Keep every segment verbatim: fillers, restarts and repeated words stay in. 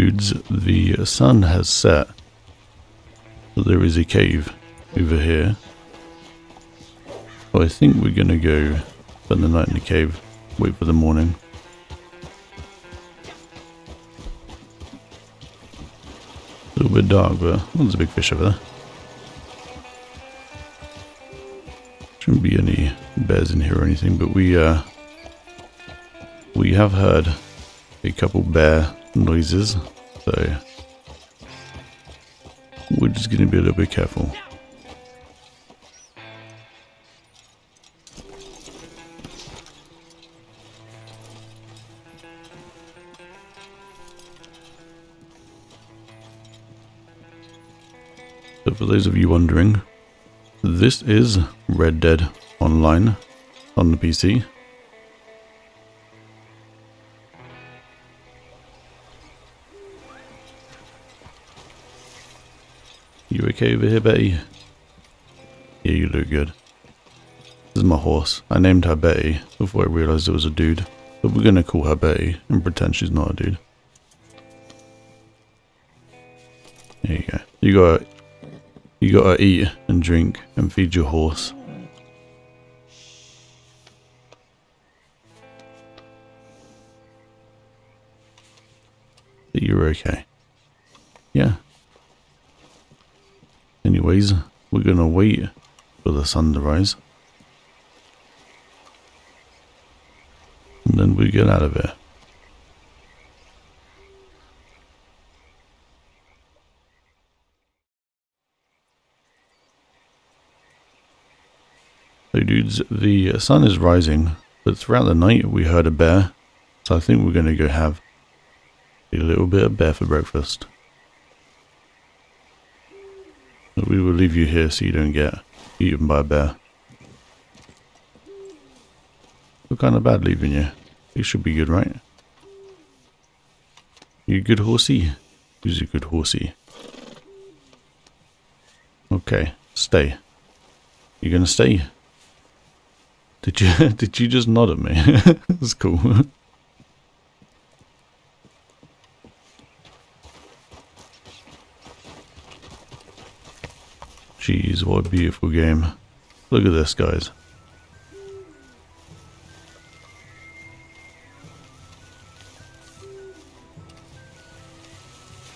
dudes, the sun has set. So there is a cave over here. So I think we're going to go spend the night in the cave, wait for the morning. A little bit dark, but oh, there's a big fish over there. Shouldn't be any bears in here or anything, but we uh, we have heard a couple bear noises, so we're just going to be a little bit careful. So for those of you wondering, this is Red Dead Online on the P C. You okay over here, Betty? Yeah, you look good. This is my horse. I named her Betty before I realized it was a dude. But we're gonna call her Betty and pretend she's not a dude. There you go. You got You gotta eat and drink and feed your horse. You're okay. Yeah. Anyways, we're gonna wait for the sun to rise. And then we get out of here. So dudes, the sun is rising, but throughout the night we heard a bear, so I think we're going to go have a little bit of bear for breakfast. But we will leave you here so you don't get eaten by a bear. Feel kind of bad leaving you. You should be good, right? You a good horsey? Who's a good horsey? Okay, stay. You gonna stay? Did you did you just nod at me? That's cool. Jeez, what a beautiful game. Look at this, guys.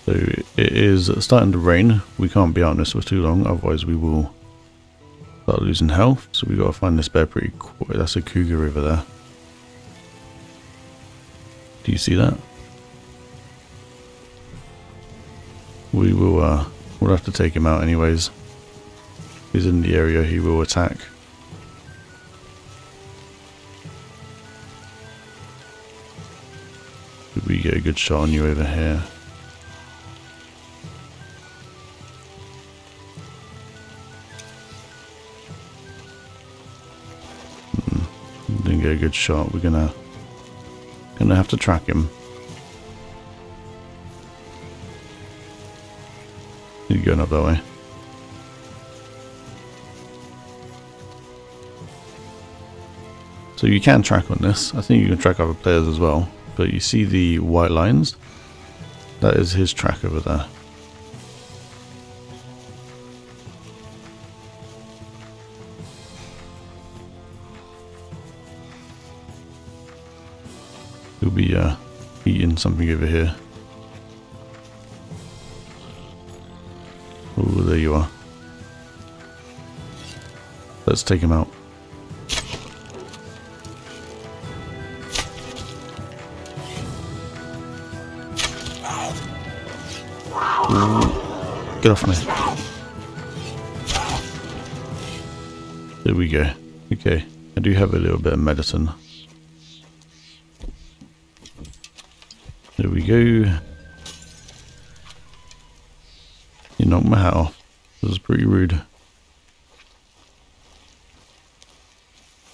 So it is starting to rain. We can't be out in this for too long, otherwise we will start losing health, so we gotta find this bear pretty quick. That's a cougar over there. Do you see that? We will, uh, we'll have to take him out anyways. If he's in the area, he will attack. Did we get a good shot on you over here? A good shot. We're gonna gonna have to track him. He's going up that way. So you can track on this. I think you can track other players as well. But you see the white lines? That is his track over there. He'll be uh, eating something over here. Oh, there you are. Let's take him out. Ooh. Get off me. There we go. Okay, I do have a little bit of medicine. There we go. You knocked my hat off. This is pretty rude.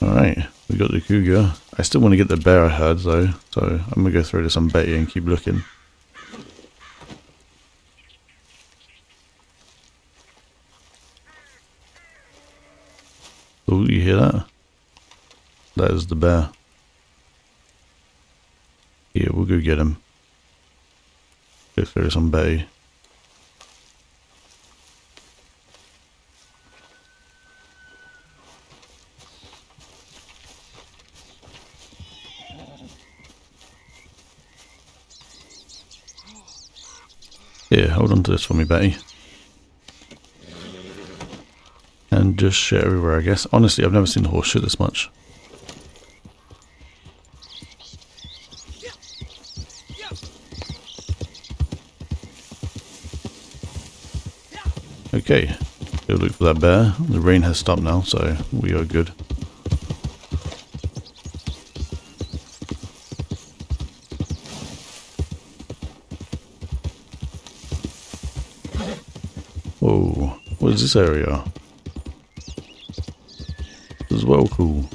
Alright, we got the cougar. I still want to get the bear I heard though, so I'm going to go throw this on Betty and keep looking. Oh, you hear that? That is the bear. Yeah, we'll go get him. if there's some bay. Yeah, hold on to this for me, Betty. And just shit everywhere, I guess. Honestly, I've never seen the horse shit this much. Okay, go look for that bear. The rain has stopped now, so we are good. Whoa, what is this area? This is well cool.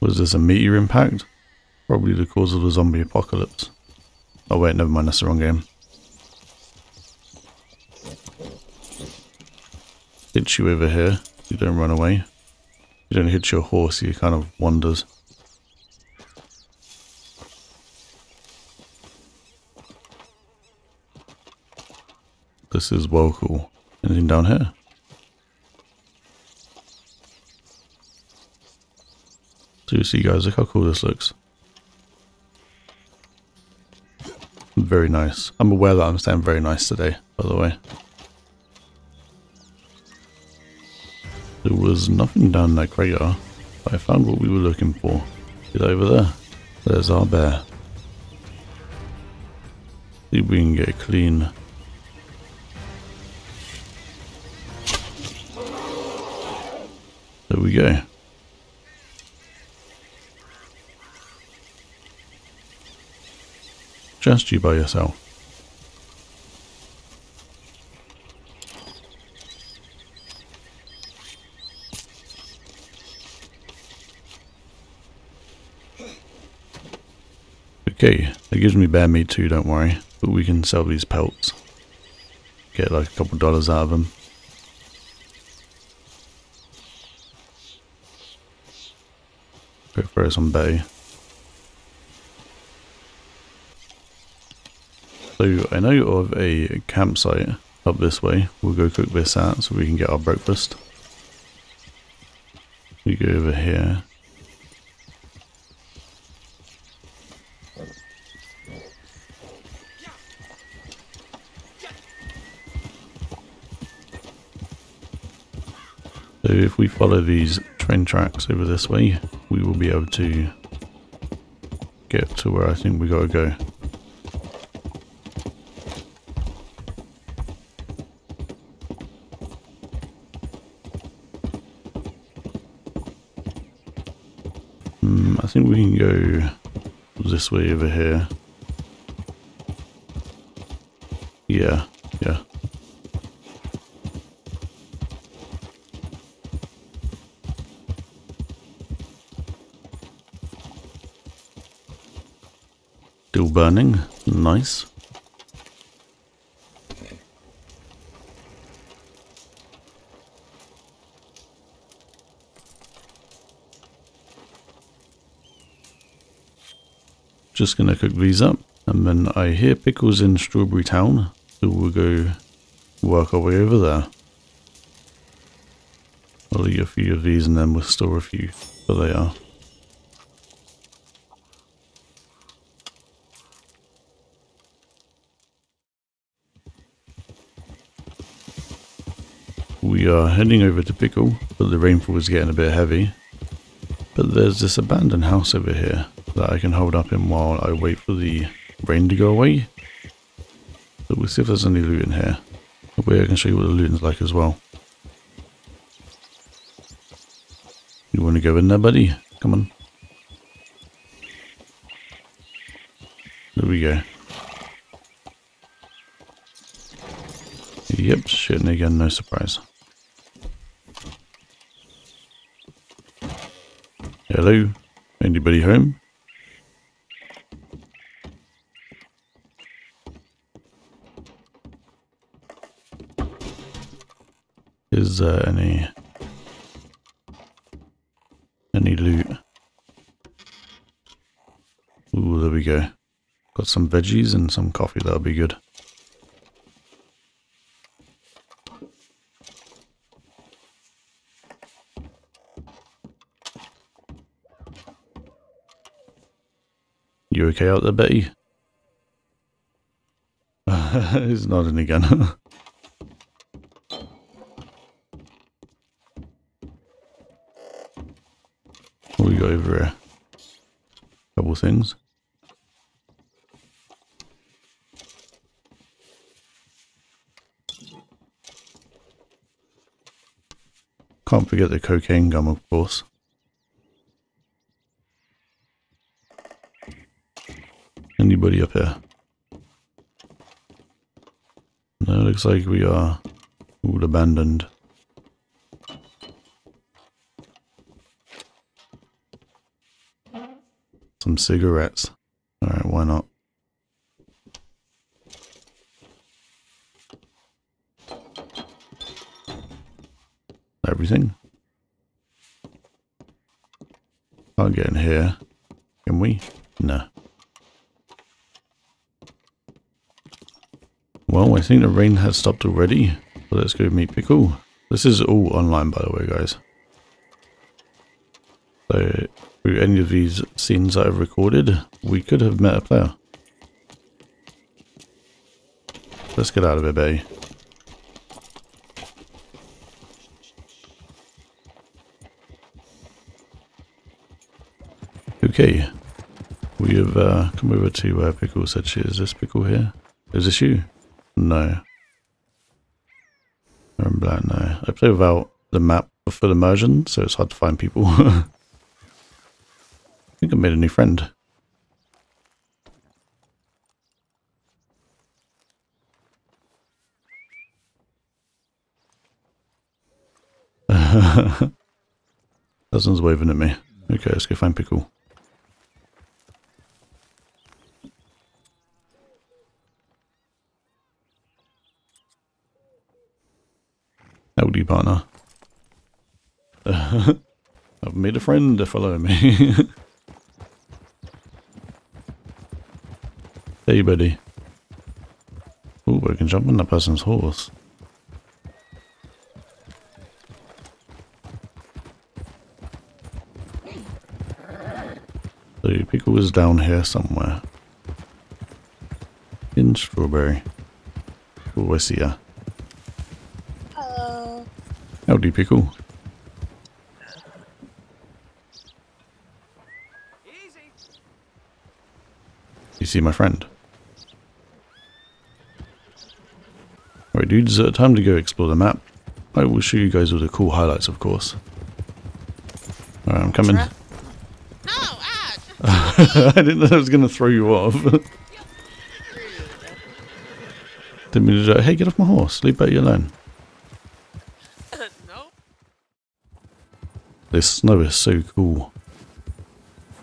Was this a meteor impact? Probably the cause of the zombie apocalypse. Oh wait, never mind, that's the wrong game. Hit you over here, you don't run away. You don't hit your horse, he kind of wanders. This is well cool. Anything down here? Seriously guys, look how cool this looks. Very nice. I'm aware that I'm staying very nice today, by the way. There was nothing down that crater, but I found what we were looking for. Get over there. There's our bear. See if we can get it clean. There we go. Just you by yourself. Okay, that gives me bear meat too, don't worry. But we can sell these pelts. Get like a couple dollars out of them. Go throw some bay. So I know of a campsite up this way. We'll go cook this out so we can get our breakfast. We go over here. So if we follow these train tracks over this way, we will be able to get to where I think we gotta go. Hmm, I think we can go this way over here. Yeah, yeah. Still burning, nice. Just gonna cook these up, and then I hear pickles in Strawberry Town, so we'll go work our way over there. I'll eat a few of these and then we'll store a few for later. We are heading over to Pickle, but the rainfall is getting a bit heavy. But there's this abandoned house over here that I can hold up in while I wait for the rain to go away. So we'll see if there's any loot in here. That way I can show you what the looting's like as well. You want to go in there, buddy? Come on. There we go. Yep, shitting again, no surprise. Hello? Anybody home? Is there any... any loot? Ooh, there we go. Got some veggies and some coffee, that'll be good. You okay out there, Betty? He's nodding again. We go over here. A couple things. Can't forget the cocaine gum, of course. Anybody up here? No, looks like we are all abandoned. Some cigarettes. Alright, why not? Everything. Can't get in here. Can we? No. Well, I think the rain has stopped already, so let's go meet Pickle. This is all online, by the way, guys. So, through any of these scenes that I've recorded, we could have met a player. Let's get out of here, baby. Okay, we have uh, come over to where Pickle said she is. Is this Pickle here? Is this you? No. I'm black now. I play without the map for full immersion, so it's hard to find people. I think I made a new friend. Dozens waving at me. Okay, let's go find Pickle. Howdy, partner. Uh, I've made a friend to follow me. Hey, buddy. Oh, I can jump on that person's horse. So, Pickle is down here somewhere. In Strawberry. Oh, I see ya. Howdy, Pickle. Easy. You see my friend. Alright, dudes, uh, time to go explore the map. I will show you guys all the cool highlights, of course. Alright, I'm coming. No, Ash! I didn't know I was going to throw you off. Didn't mean to do that. Hey, get off my horse. Leave Betty alone. This snow is so cool.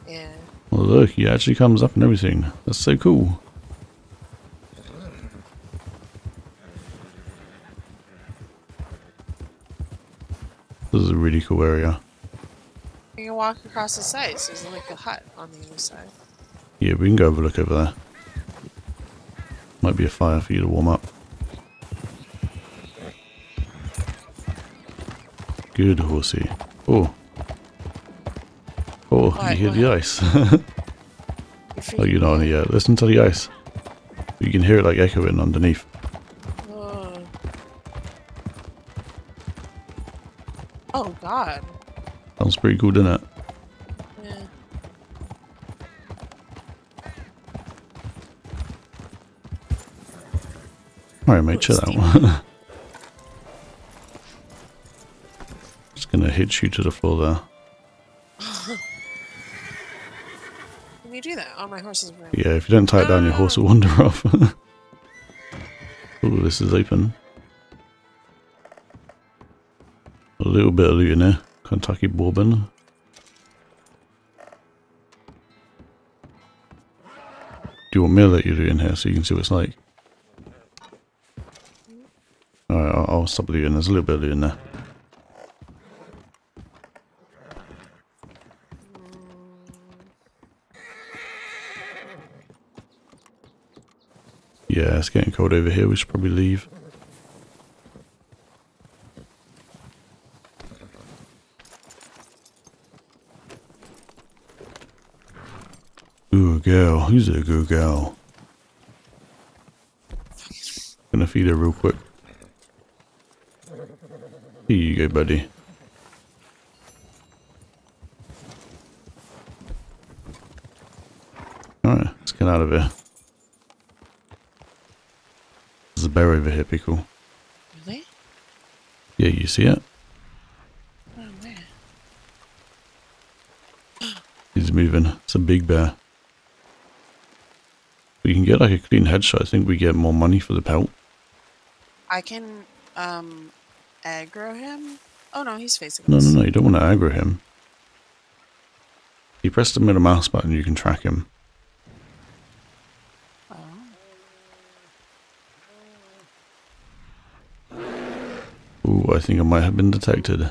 Yeah. Well, look, he actually comes up and everything. That's so cool. This is a really cool area. You can walk across the site, so there's like a hut on the other side. Yeah, we can go have a look over there. Might be a fire for you to warm up. Good horsey. Oh. Oh, what, you hear what? The ice. Oh, you're not on it yet. Listen to the ice. You can hear it like echoing underneath. Whoa. Oh, God. Sounds pretty cool, doesn't it? Yeah. Alright, mate, chill out. Gonna hit you to the floor there. Can you do that? Oh, my horse is running. Yeah, if you don't tie it down, your horse will wander off. Oh, this is open. A little bit of loot in there. Kentucky Bourbon. Do you want me to let you do in here so you can see what it's like? Alright, I'll, I'll stop looting. There's a little bit of loot in there. Yeah, it's getting cold over here. We should probably leave. Ooh, girl. Who's a good girl? Gonna feed her real quick. Here you go, buddy. Alright, let's get out of here. There's a bear over here, Pickle. Really? Yeah, you see it? Oh, where? He's moving. It's a big bear. We can get like a clean headshot. I think we get more money for the pelt. I can, um, aggro him? Oh no, he's facing us. No, no, no, you don't want to aggro him. You press the middle mouse button, you can track him. Ooh, I think I might have been detected.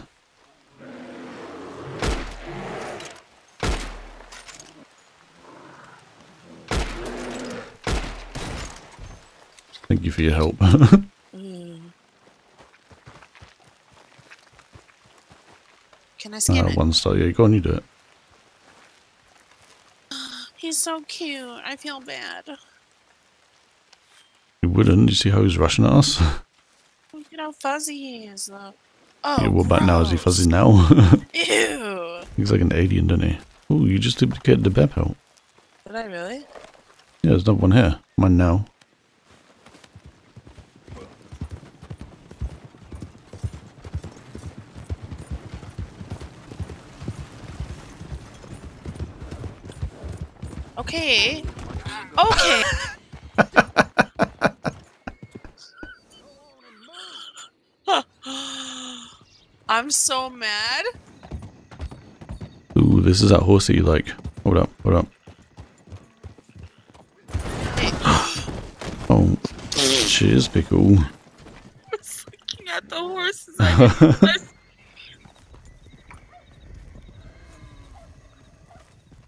Thank you for your help. mm. Can I scan uh, it? One star, yeah, go on, you do it. He's so cute, I feel bad. You wouldn't, you see how he's rushing at us? Look how fuzzy he is, though. Oh, yeah, what about now? Is he fuzzy now? Ew. He's like an alien, doesn't he? Oh, you just did get the bear pelt. Did I really? Yeah, there's not one here. Mine now. Okay. Okay. I'm so mad. Ooh, this is that horse that you like. Hold up, hold up. Hey. Oh, cheers, Pickle. I was looking at the horses.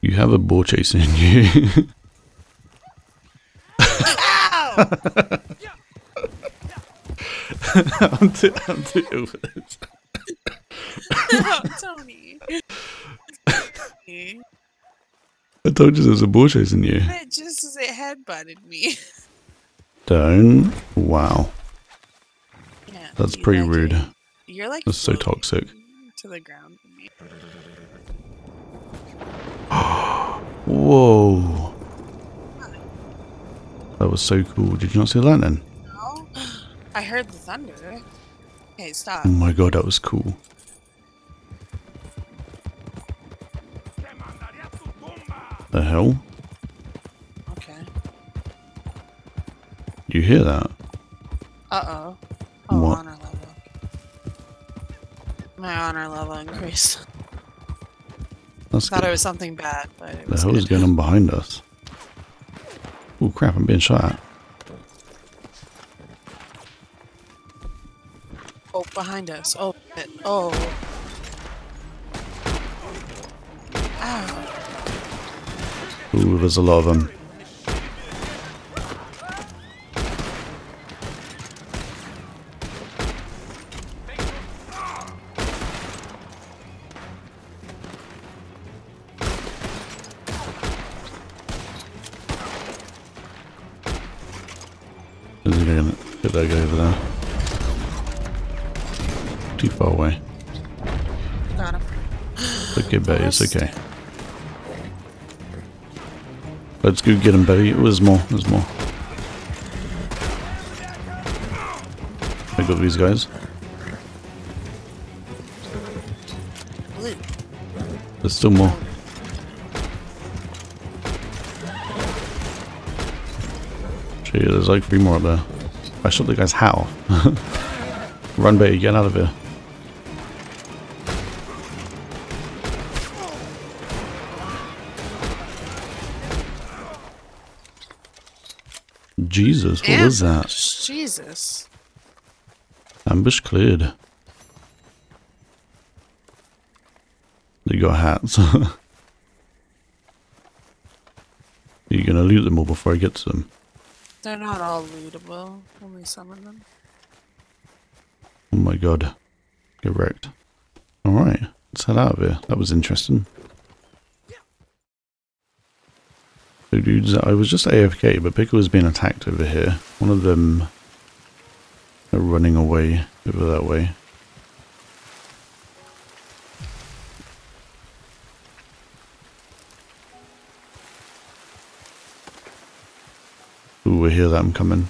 You have a boar chasing you. Ow! I'm too, I'm too ill for this. No, Tony. I told you there's a boar chasing you. It just as it headbutted me. Don't. Wow. Yeah, that's pretty like rude. It. You're like that's so toxic. To the ground. For me. Whoa. That was so cool. Did you not see that then? No. I heard the thunder. Okay, stop. Oh my god, that was cool. The hell? Okay. You hear that? Uh-oh. Oh, what? Honor level. My honor level increased. That's I thought good. It was something bad, but it was the hell good. Is going on behind us? Oh crap, I'm being shot at. Oh, behind us. Oh, shit. Oh. Ow. Ooh, there's a lot of them. Is he gonna get that guy over there? Too far away. Got him. Okay, Betty, it's okay. Let's go get him, Betty. Oh, there's more. There's more. I got these guys. Blue. There's still more. Gee, there's like three more up there. I shot the guy's howl. Run, Betty. Get out of here. Jesus, what was that? Jesus. Ambush cleared. They got hats. You're gonna loot them all before I get to them. They're not all lootable. Only some of them. Oh my god. Get wrecked. Alright. Let's head out of here. That was interesting. So dudes, I was just A F K, but Pickle was being attacked over here. One of them are running away over that way. Ooh, I hear them coming.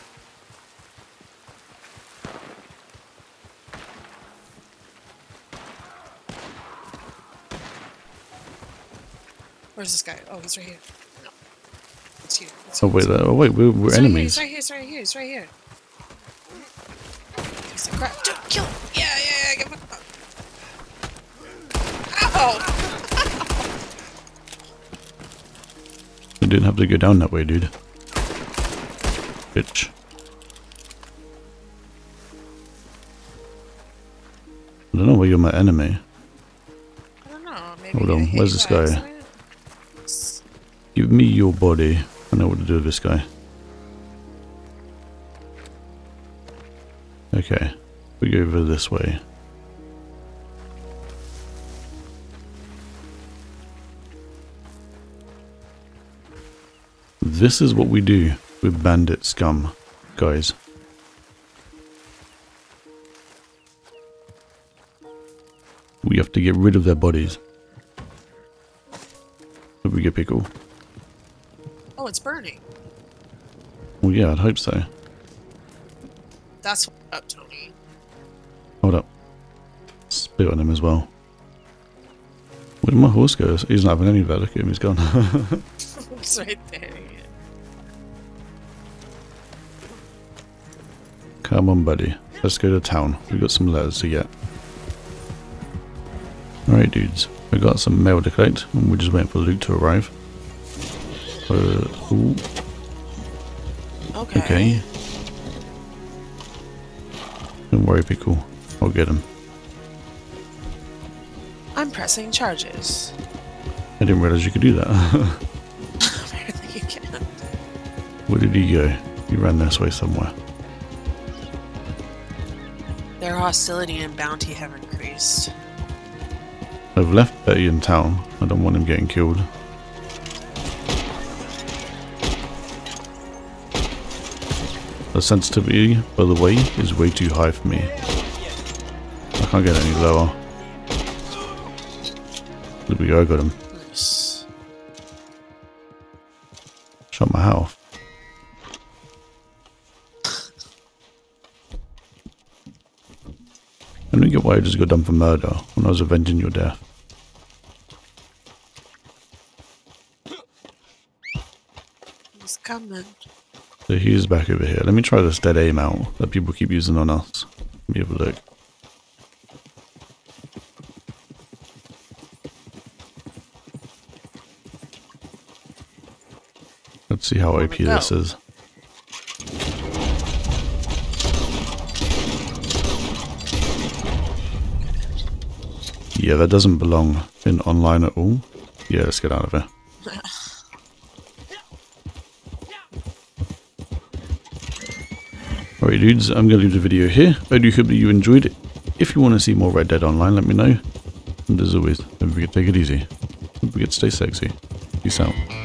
Where's this guy? Oh, he's right here. No. It's here. It's oh, here. Wait, oh, wait, we're, we're enemies. Right here, it's right here, it's right here. It's right here. Crap. Don't kill him. Yeah, yeah, yeah. Get him. Ow! I didn't have to go down that way, dude. Bitch. I don't know where you're my enemy. I don't know. Maybe Hold on, where's this guy? Give me your body. I know what to do with this guy. Okay, we go over this way. This is what we do with bandit scum, guys. We have to get rid of their bodies. Did we get Pickle? Oh, it's burning. Well, yeah, I'd hope so. That's what up, Tony. Hold up. Spit on him as well. Where did my horse go? He's not having any of that. Look at him, he's gone. He's right there. Come on, buddy. Let's go to town. We've got some letters to get. Alright, dudes. We got some mail to collect, and we're just waiting for loot to arrive. Uh, okay. okay. Don't worry, Pickle. I'll get him. I'm pressing charges. I didn't realize you could do that. Apparently you can. Where did he go? He ran this way somewhere. Their hostility and bounty have increased. I've left Betty in town. I don't want him getting killed. The sensitivity, by the way, is way too high for me. I can't get any lower. There we go, I got him. Nice. Shot my health. I don't get why I just got done for murder when I was avenging your death. He's coming. So he's back over here. Let me try this dead aim out that people keep using on us. Let me have a look. Let's see how Where O P this is. Yeah, that doesn't belong in online at all. Yeah, let's get out of here. Alright dudes, I'm going to leave the video here. I do hope that you enjoyed it. If you want to see more Red Dead Online, let me know. And as always, don't forget to take it easy. Don't forget to stay sexy. Peace out.